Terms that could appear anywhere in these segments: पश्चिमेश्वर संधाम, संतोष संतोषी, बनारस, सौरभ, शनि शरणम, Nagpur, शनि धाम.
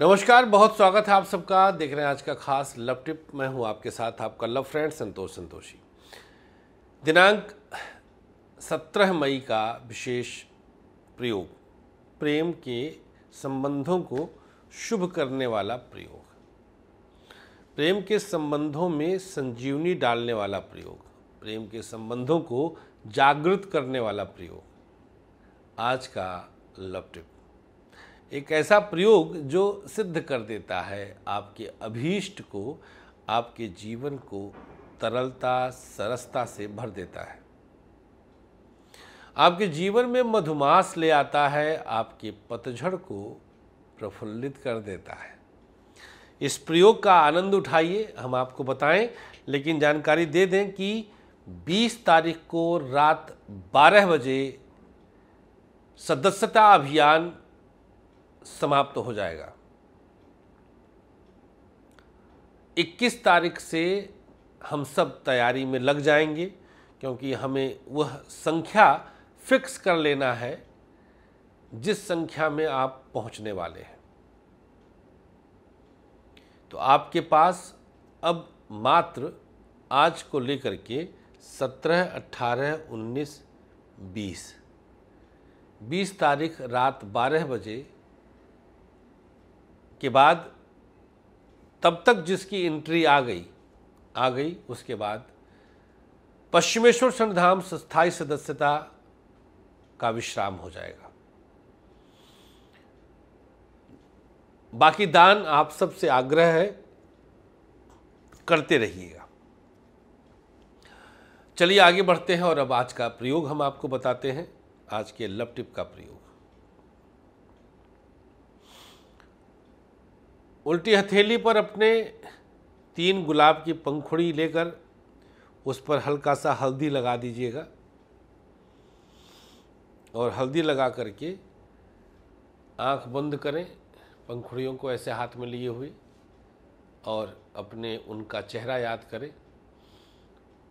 नमस्कार, बहुत स्वागत है आप सबका। देख रहे हैं आज का खास लव टिप। मैं हूं आपके साथ आपका लव फ्रेंड संतोष संतोषी। दिनांक 17 मई का विशेष प्रयोग, प्रेम के संबंधों को शुभ करने वाला प्रयोग, प्रेम के संबंधों में संजीवनी डालने वाला प्रयोग, प्रेम के संबंधों को जागृत करने वाला प्रयोग। आज का लव टिप एक ऐसा प्रयोग जो सिद्ध कर देता है आपके अभीष्ट को, आपके जीवन को तरलता सरसता से भर देता है, आपके जीवन में मधुमास ले आता है, आपके पतझड़ को प्रफुल्लित कर देता है। इस प्रयोग का आनंद उठाइए, हम आपको बताएं, लेकिन जानकारी दे दें कि 20 तारीख को रात 12 बजे सदस्यता अभियान समाप्त तो हो जाएगा। 21 तारीख से हम सब तैयारी में लग जाएंगे, क्योंकि हमें वह संख्या फिक्स कर लेना है जिस संख्या में आप पहुंचने वाले हैं। तो आपके पास अब मात्र आज को लेकर के 17, 18, 19, 20 तारीख रात 12 बजे के बाद, तब तक जिसकी एंट्री आ गई, उसके बाद पश्चिमेश्वर संधाम स्थायी सदस्यता का विश्राम हो जाएगा। बाकी दान आप सबसे आग्रह है, करते रहिएगा। चलिए आगे बढ़ते हैं और अब आज का प्रयोग हम आपको बताते हैं। आज के लव टिप का प्रयोग, उल्टी हथेली पर अपने 3 गुलाब की पंखुड़ी लेकर उस पर हल्का सा हल्दी लगा दीजिएगा और हल्दी लगा करके आंख बंद करें, पंखुड़ियों को ऐसे हाथ में लिए हुए, और अपने उनका चेहरा याद करें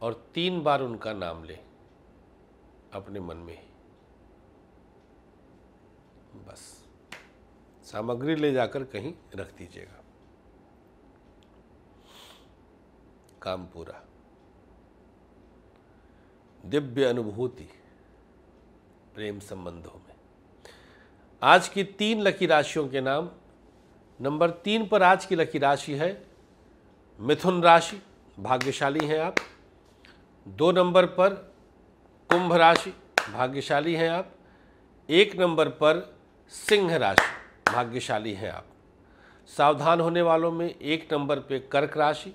और 3 बार उनका नाम लें अपने मन में ही। बस सामग्री ले जाकर कहीं रख दीजिएगा, काम पूरा। दिव्य अनुभूति प्रेम संबंधों में। आज की 3 लकी राशियों के नाम। नंबर 3 पर आज की लकी राशि है मिथुन राशि, भाग्यशाली हैं आप। 2 नंबर पर कुंभ राशि, भाग्यशाली हैं आप। 1 नंबर पर सिंह राशि, भाग्यशाली हैं आप। सावधान होने वालों में 1 नंबर पे कर्क राशि,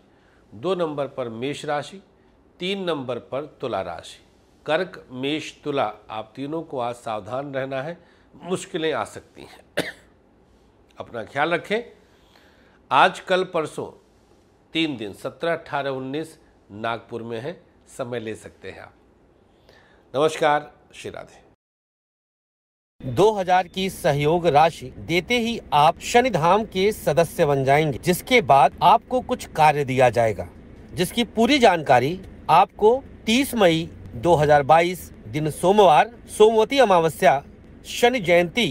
2 नंबर पर मेष राशि, 3 नंबर पर तुला राशि। कर्क, मेष, तुला, आप तीनों को आज सावधान रहना है, मुश्किलें आ सकती हैं। अपना ख्याल रखें। आज, कल, परसों 3 दिन 17, 18, 19 नागपुर में है, समय ले सकते हैं आप। नमस्कार, श्री राधे। 2000 की सहयोग राशि देते ही आप शनि धाम के सदस्य बन जाएंगे, जिसके बाद आपको कुछ कार्य दिया जाएगा जिसकी पूरी जानकारी आपको 30 मई 2022 दिन सोमवार, सोमवती अमावस्या, शनि जयंती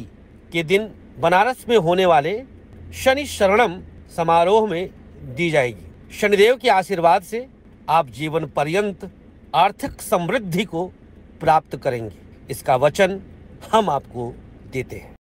के दिन बनारस में होने वाले शनि शरणम समारोह में दी जाएगी। शनिदेव के आशीर्वाद से आप जीवन पर्यंत आर्थिक समृद्धि को प्राप्त करेंगे, इसका वचन हम आपको देते हैं।